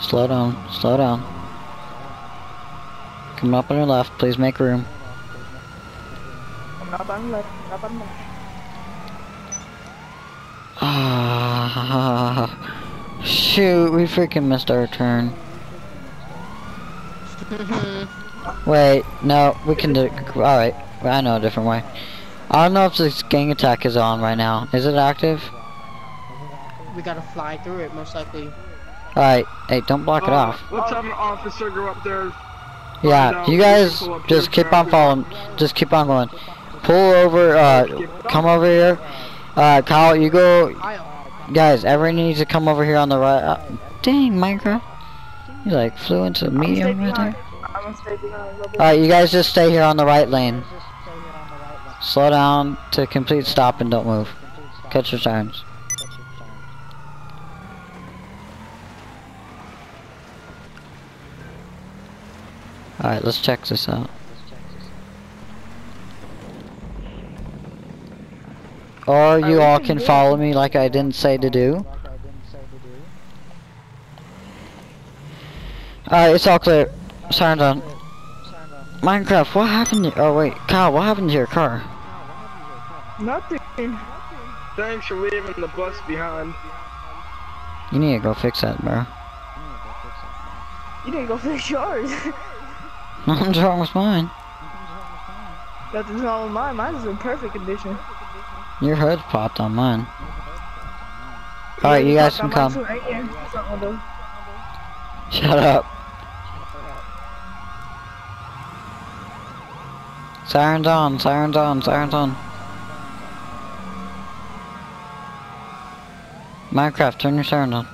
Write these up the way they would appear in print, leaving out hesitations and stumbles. Slow down, slow down. Coming up on your left, please make room. Coming up on your left, coming up on your left. Ah, shoot, we freaking missed our turn. Wait, no, we can do it. Alright, I know a different way. I don't know if this gang attack is on right now. Is it active? We gotta fly through it, most likely. Alright, hey, don't block it off. Let's have an officer go up there. Yeah, you guys just keep on following. Just keep on going. Pull over, come over here. Kyle, you go. Guys, everyone needs to come over here on the right. Dang, Minecraft. You like flew into the medium right there. Alright, you guys just stay here on the right lane. Slow down to complete stop and don't move. Cut your turns. Alright, let's check this out. Or you all can follow me like I didn't say to do. Alright, it's all clear. Sound on. Minecraft, what happened to— oh wait, Kyle, what happened to your car? Nothing. Thanks for leaving the bus behind. You need to go fix that, bro. You didn't go fix yours. Nothing's wrong with mine. Nothing's wrong with mine. Mine's in perfect condition. Your hood's popped on mine. Alright, you guys can come. Shut up. Sirens on, sirens on, sirens on. Minecraft, turn your sirens on.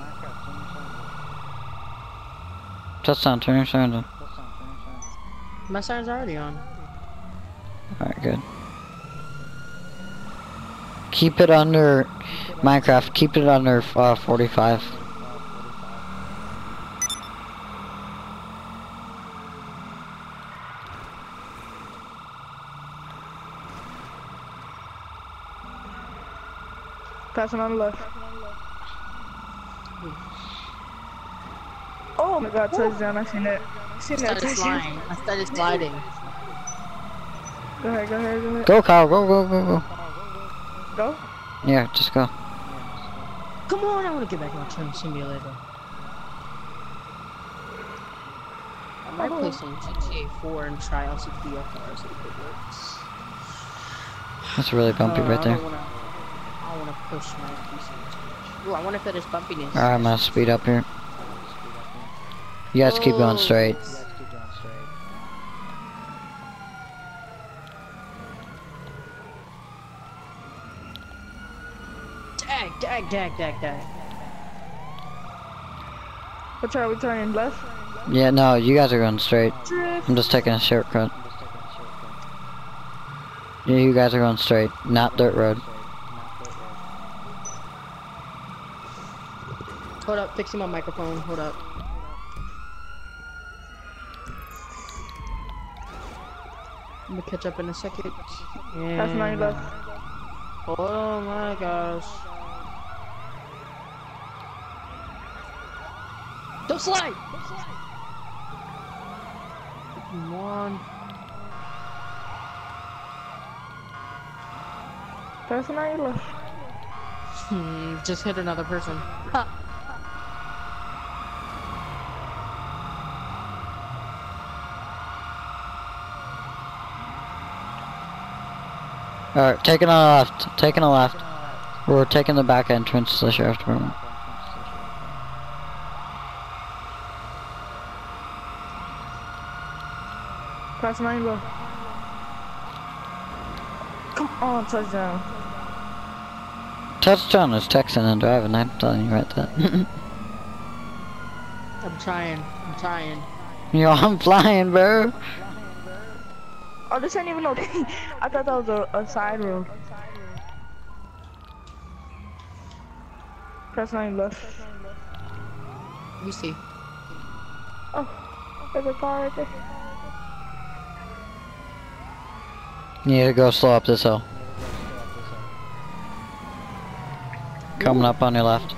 Touchdown, turn your sirens on. My siren's already on. Alright, good. Keep it under Minecraft. Keep it under 45. Passing on the left. Oh my God! Touchdown! I seen that. I seen that. I started sliding. Go ahead! Go ahead! Go ahead! Go, Kyle! Go! Go! Go! Go! Go? Yeah, just go. Come on, I want to get back on Train Simulator. I might play some GTA 4 and try LCPL cars if it works. That's really bumpy right there. I want to push my PC. Ooh, I wonder if that is bumpiness. Alright, I'm going to speed up here. You guys keep going straight. Dag. What are we turning left? Yeah, no, you guys are going straight. Drift. I'm just taking a shortcut. Yeah, you guys are going straight, not dirt road. Hold up, fixing my microphone, hold up. I'm gonna catch up in a second. And that's my left. Oh my gosh. Don't slide! Don't slide! Come on. Person on your left. Just hit another person. Ha! Alright, taking a left. Taking a left. We're taking the back entrance to the sheriff's department. Pass my left. Come on, touchdown. Touchdown is texting and driving, I'm telling you right there. I'm trying. Yo, I'm flying, bro. Oh, this ain't even no thing. I thought that was a side road. Pass my left. You see. Oh, there's a car right there. You need to go slow up this hill. Coming up on your left.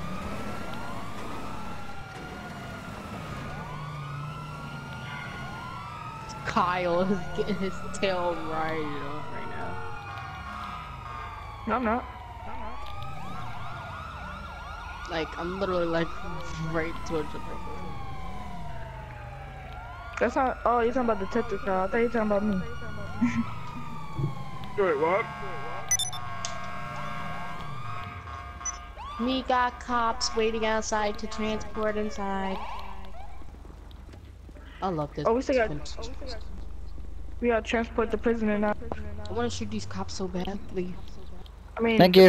Kyle is getting his tail right off right now. No, I'm not. Like, I'm literally like right towards the person. That's not. Oh, you're talking about the Tetris now. I thought you were talking about me. Wait, what? We got cops waiting outside to transport inside. I love this. Oh, we still got. We gotta transport the prisoner now. I wanna shoot these cops so badly. I mean. Thank you.